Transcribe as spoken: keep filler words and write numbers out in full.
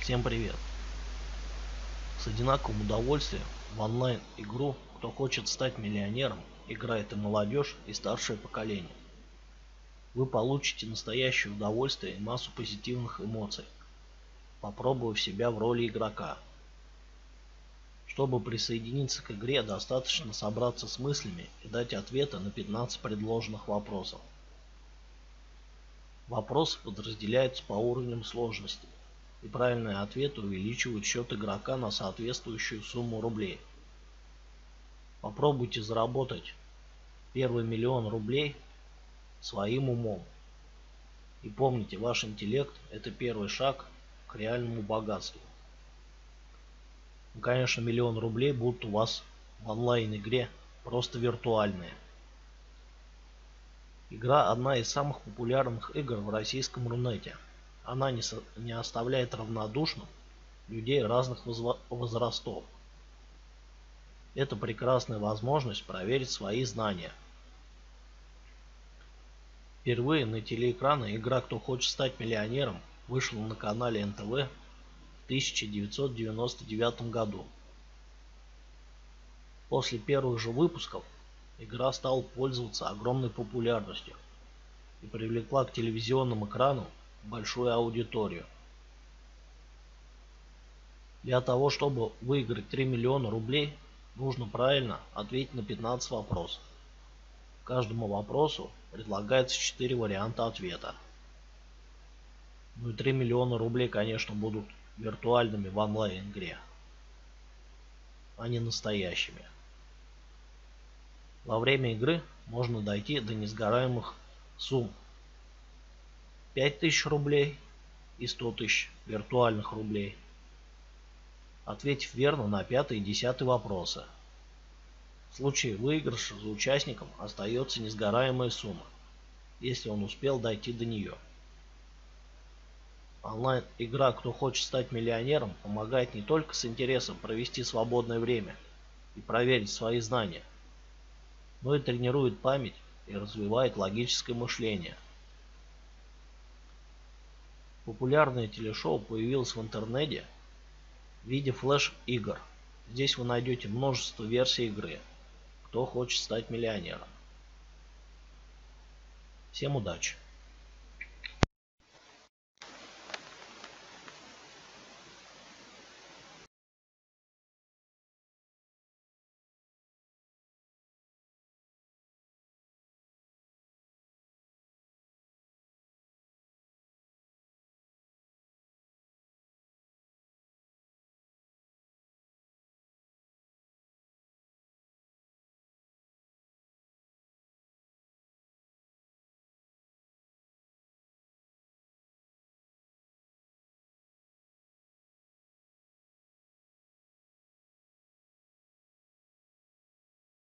Всем привет! С одинаковым удовольствием в онлайн-игру «Кто хочет стать миллионером» играет и молодежь, и старшее поколение. Вы получите настоящее удовольствие и массу позитивных эмоций, попробовав себя в роли игрока. Чтобы присоединиться к игре, достаточно собраться с мыслями и дать ответы на пятнадцать предложенных вопросов. Вопросы подразделяются по уровням сложности, и правильные ответы увеличивают счет игрока на соответствующую сумму рублей. Попробуйте заработать первый миллион рублей своим умом. И помните, ваш интеллект – это первый шаг к реальному богатству. Конечно, миллион рублей будут у вас в онлайн-игре просто виртуальные. Игра – одна из самых популярных игр в российском Рунете. Она не, со, не оставляет равнодушным людей разных возво, возрастов. Это прекрасная возможность проверить свои знания. Впервые на телеэкраны игра «Кто хочет стать миллионером» вышла на канале эн тэ вэ в тысяча девятьсот девяносто девятом году. После первых же выпусков игра стала пользоваться огромной популярностью и привлекла к телевизионным экранам большую аудиторию. Для того, чтобы выиграть три миллиона рублей, нужно правильно ответить на пятнадцать вопросов. Каждому вопросу предлагается четыре варианта ответа. Ну и три миллиона рублей, конечно, будут виртуальными в онлайн-игре, а не настоящими. Во время игры можно дойти до несгораемых сумм пять тысяч рублей и сто тысяч виртуальных рублей, ответив верно на пятый и десятый вопросы. В случае выигрыша за участником остается несгораемая сумма, если он успел дойти до нее. Онлайн-игра «Кто хочет стать миллионером» помогает не только с интересом провести свободное время и проверить свои знания, но и тренирует память и развивает логическое мышление. Популярное телешоу появилось в интернете в виде флеш-игр. Здесь вы найдете множество версий игры «Кто хочет стать миллионером». Всем удачи!